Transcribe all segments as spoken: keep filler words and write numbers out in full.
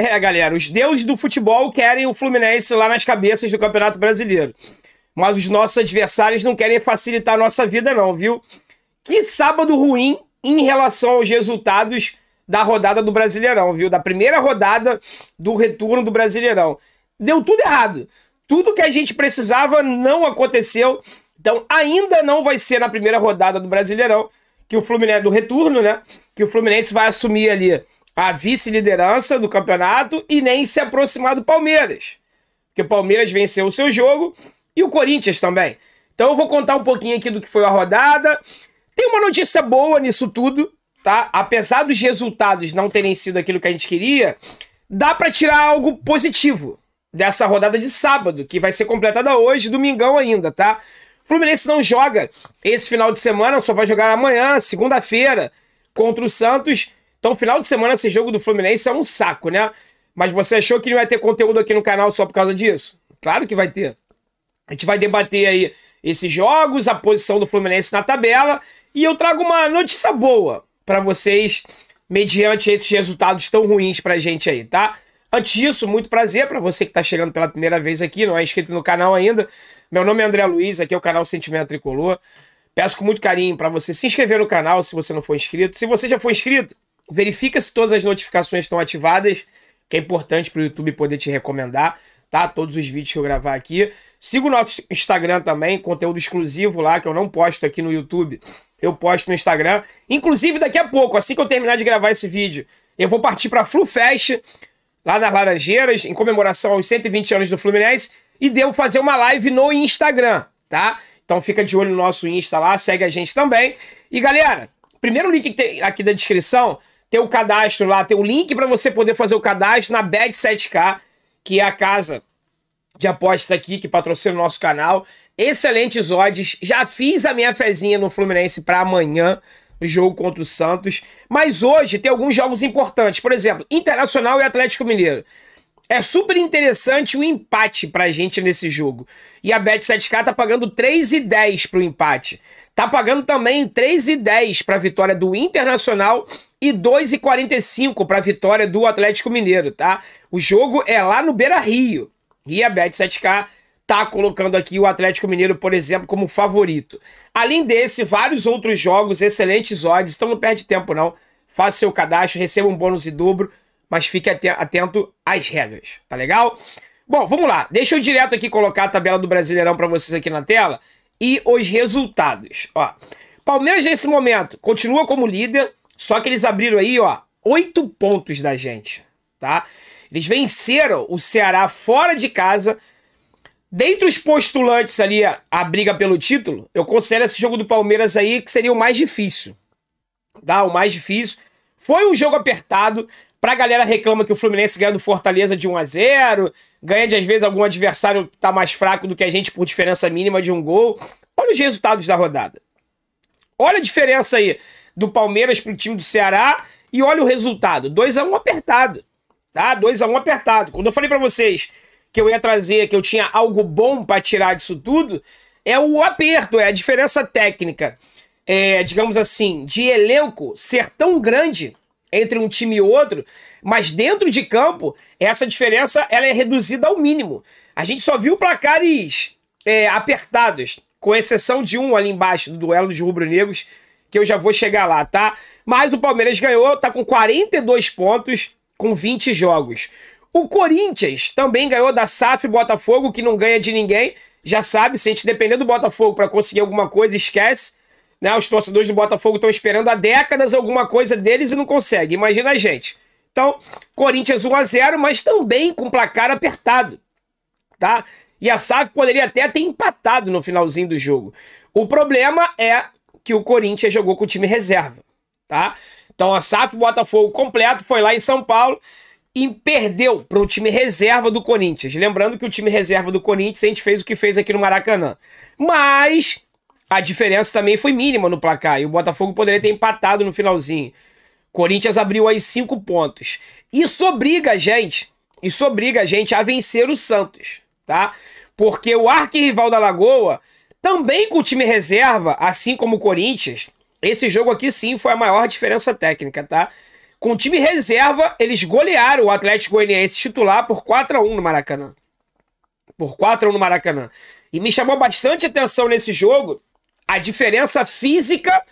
É, galera, os deuses do futebol querem o Fluminense lá nas cabeças do Campeonato Brasileiro. Mas os nossos adversários não querem facilitar a nossa vida não, viu? Que sábado ruim em relação aos resultados da rodada do Brasileirão, viu? Da primeira rodada do retorno do Brasileirão. Deu tudo errado. Tudo que a gente precisava não aconteceu. Então ainda não vai ser na primeira rodada do Brasileirão que o Fluminense, do retorno, né? Que o Fluminense vai assumir ali a vice-liderança do campeonato e nem se aproximar do Palmeiras. Porque o Palmeiras venceu o seu jogo e o Corinthians também. Então eu vou contar um pouquinho aqui do que foi a rodada. Tem uma notícia boa nisso tudo, tá? Apesar dos resultados não terem sido aquilo que a gente queria, dá pra tirar algo positivo dessa rodada de sábado, que vai ser completada hoje, domingão ainda, tá? O Fluminense não joga esse final de semana, só vai jogar amanhã, segunda-feira, contra o Santos. Então, final de semana, esse jogo do Fluminense é um saco, né? Mas você achou que não ia ter conteúdo aqui no canal só por causa disso? Claro que vai ter. A gente vai debater aí esses jogos, a posição do Fluminense na tabela, e eu trago uma notícia boa pra vocês, mediante esses resultados tão ruins pra gente aí, tá? Antes disso, muito prazer pra você que tá chegando pela primeira vez aqui, não é inscrito no canal ainda. Meu nome é André Luiz, aqui é o canal Sentimento Tricolor. Peço com muito carinho pra você se inscrever no canal se você não for inscrito. Se você já for inscrito, verifica se todas as notificações estão ativadas, que é importante para o YouTube poder te recomendar, tá? Todos os vídeos que eu gravar aqui. Siga o nosso Instagram também, conteúdo exclusivo lá, que eu não posto aqui no YouTube, eu posto no Instagram. Inclusive, daqui a pouco, assim que eu terminar de gravar esse vídeo, eu vou partir para a FluFest, lá nas Laranjeiras, em comemoração aos cento e vinte anos do Fluminense, e devo fazer uma live no Instagram, tá? Então fica de olho no nosso Insta lá, segue a gente também. E galera, primeiro link que tem aqui da descrição, tem o cadastro lá, tem o link para você poder fazer o cadastro na Bet sete K, que é a casa de apostas aqui, que patrocina o nosso canal. Excelentes odds. Já fiz a minha fezinha no Fluminense para amanhã, o jogo contra o Santos. Mas hoje tem alguns jogos importantes. Por exemplo, Internacional e Atlético Mineiro. É super interessante o empate pra gente nesse jogo. E a Bet sete K tá pagando três e dez pro empate. Tá pagando também três e dez pra vitória do Internacional e dois e quarenta e cinco pra vitória do Atlético Mineiro, tá? O jogo é lá no Beira Rio. E a Bet sete K tá colocando aqui o Atlético Mineiro, por exemplo, como favorito. Além desse, vários outros jogos, excelentes odds. Então não perde tempo não. Faça seu cadastro, receba um bônus e dobro. Mas fique atento às regras, tá legal? Bom, vamos lá. Deixa eu direto aqui colocar a tabela do Brasileirão para vocês aqui na tela. E os resultados, ó. Palmeiras, nesse momento, continua como líder. Só que eles abriram aí, ó, oito pontos da gente, tá? Eles venceram o Ceará fora de casa. Dentre os postulantes ali, a briga pelo título, eu considero esse jogo do Palmeiras aí que seria o mais difícil, tá? O mais difícil. Foi um jogo apertado. Pra galera reclama que o Fluminense ganha do Fortaleza de um a zero, ganha de, às vezes, algum adversário que tá mais fraco do que a gente por diferença mínima de um gol. Olha os resultados da rodada. Olha a diferença aí do Palmeiras pro time do Ceará e olha o resultado. dois a um apertado, tá? dois a um apertado. Quando eu falei pra vocês que eu ia trazer, que eu tinha algo bom pra tirar disso tudo, é o aperto, é a diferença técnica, é, digamos assim, de elenco ser tão grande entre um time e outro, mas dentro de campo, essa diferença ela é reduzida ao mínimo. A gente só viu placares é, apertados, com exceção de um ali embaixo, do duelo dos rubro-negros, que eu já vou chegar lá, tá? Mas o Palmeiras ganhou, tá com quarenta e dois pontos, com vinte jogos. O Corinthians também ganhou da S A F e Botafogo, que não ganha de ninguém, já sabe, se a gente depender do Botafogo para conseguir alguma coisa, esquece. Né, os torcedores do Botafogo estão esperando há décadas alguma coisa deles e não conseguem. Imagina a gente. Então, Corinthians um a zero, mas também com placar apertado, tá? E a S A F poderia até ter empatado no finalzinho do jogo. O problema é que o Corinthians jogou com o time reserva, tá? Então a S A F, o Botafogo completo, foi lá em São Paulo e perdeu para o time reserva do Corinthians. Lembrando que o time reserva do Corinthians, a gente fez o que fez aqui no Maracanã. Mas a diferença também foi mínima no placar. E o Botafogo poderia ter empatado no finalzinho. Corinthians abriu aí cinco pontos. Isso obriga a gente, isso obriga a gente a vencer o Santos, tá? Porque o arquirrival da Lagoa, também com o time reserva, assim como o Corinthians, esse jogo aqui sim foi a maior diferença técnica, tá? Com o time reserva, eles golearam o Atlético Goianiense titular por quatro a um no Maracanã. Por quatro a um no Maracanã. E me chamou bastante atenção nesse jogo a diferença física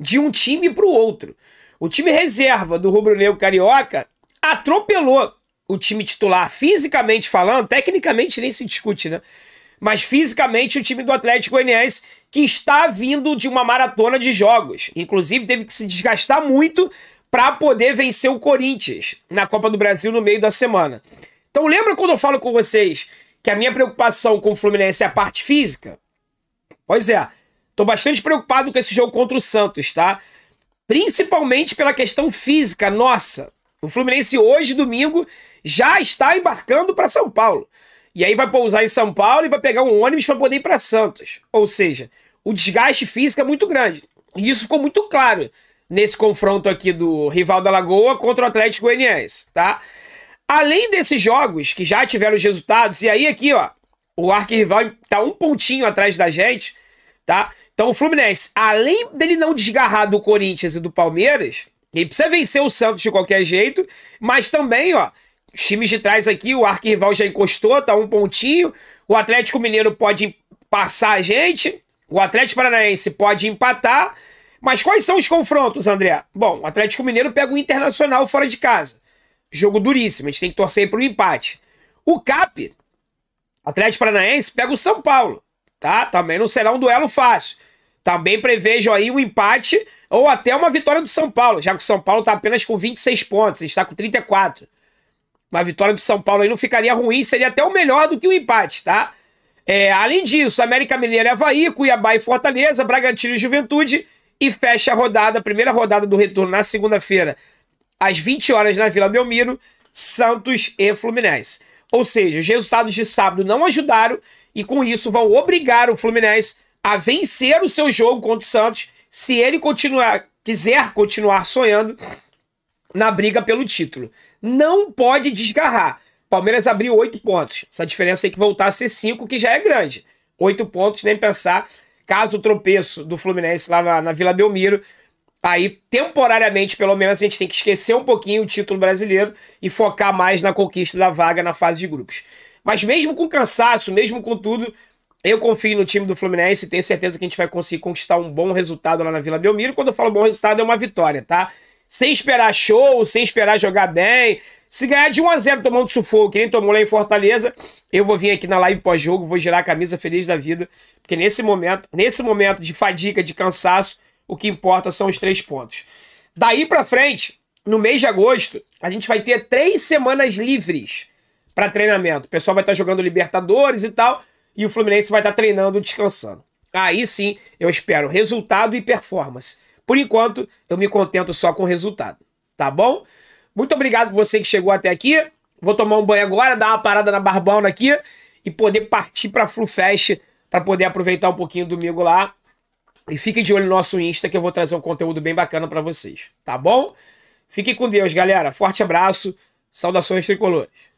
de um time para o outro. O time reserva do rubro-negro carioca atropelou o time titular, fisicamente falando. Tecnicamente nem se discute, né? Mas fisicamente o time do Atlético Goianiense, que está vindo de uma maratona de jogos. Inclusive teve que se desgastar muito para poder vencer o Corinthians na Copa do Brasil no meio da semana. Então lembra quando eu falo com vocês que a minha preocupação com o Fluminense é a parte física? Pois é, tô bastante preocupado com esse jogo contra o Santos, tá? Principalmente pela questão física nossa. O Fluminense hoje, domingo, já está embarcando para São Paulo. E aí vai pousar em São Paulo e vai pegar um ônibus para poder ir para Santos. Ou seja, o desgaste físico é muito grande. E isso ficou muito claro nesse confronto aqui do rival da Lagoa contra o Atlético Goianiense, tá? Além desses jogos que já tiveram os resultados, e aí aqui, ó, o arquirrival tá um pontinho atrás da gente, tá? Então o Fluminense, além dele não desgarrar do Corinthians e do Palmeiras, ele precisa vencer o Santos de qualquer jeito, mas também, ó, os times de trás aqui, o arquirrival já encostou, tá um pontinho, o Atlético Mineiro pode passar a gente, o Atlético Paranaense pode empatar. Mas quais são os confrontos, André? Bom, o Atlético Mineiro pega o Internacional fora de casa. Jogo duríssimo, a gente tem que torcer para o empate. O C A P, Atlético Paranaense, pega o São Paulo, tá? Também não será um duelo fácil. Também prevejo aí um empate ou até uma vitória do São Paulo, já que o São Paulo está apenas com vinte e seis pontos, a gente está com trinta e quatro. Uma vitória do São Paulo aí não ficaria ruim, seria até o melhor do que o empate, tá? É, além disso, América Mineiro e Avaí, Cuiabá e Fortaleza, Bragantino e Juventude... E fecha a rodada, a primeira rodada do retorno na segunda-feira, às vinte horas na Vila Belmiro, Santos e Fluminense. Ou seja, os resultados de sábado não ajudaram e com isso vão obrigar o Fluminense a vencer o seu jogo contra o Santos, se ele continuar, quiser continuar sonhando na briga pelo título. Não pode desgarrar. Palmeiras abriu oito pontos. Essa diferença aí que voltar a ser cinco, que já é grande. Oito pontos, nem pensar... Caso o tropeço do Fluminense lá na, na Vila Belmiro, aí temporariamente, pelo menos, a gente tem que esquecer um pouquinho o título brasileiro e focar mais na conquista da vaga na fase de grupos. Mas mesmo com cansaço, mesmo com tudo, eu confio no time do Fluminense e tenho certeza que a gente vai conseguir conquistar um bom resultado lá na Vila Belmiro. Quando eu falo bom resultado, é uma vitória, tá? Sem esperar show, sem esperar jogar bem. Se ganhar de um a zero tomando sufoco, que nem tomou lá em Fortaleza, eu vou vir aqui na live pós-jogo, vou girar a camisa feliz da vida. Porque nesse momento, nesse momento de fadiga, de cansaço, o que importa são os três pontos. Daí pra frente, no mês de agosto, a gente vai ter três semanas livres pra treinamento. O pessoal vai estar jogando Libertadores e tal, e o Fluminense vai estar treinando, descansando. Aí sim, eu espero resultado e performance. Por enquanto, eu me contento só com o resultado, tá bom? Muito obrigado por você que chegou até aqui. Vou tomar um banho agora, dar uma parada na Barbona aqui e poder partir pra FluFest, para poder aproveitar um pouquinho o domingo lá. E fiquem de olho no nosso Insta, que eu vou trazer um conteúdo bem bacana para vocês, tá bom? Fiquem com Deus, galera. Forte abraço. Saudações tricolores.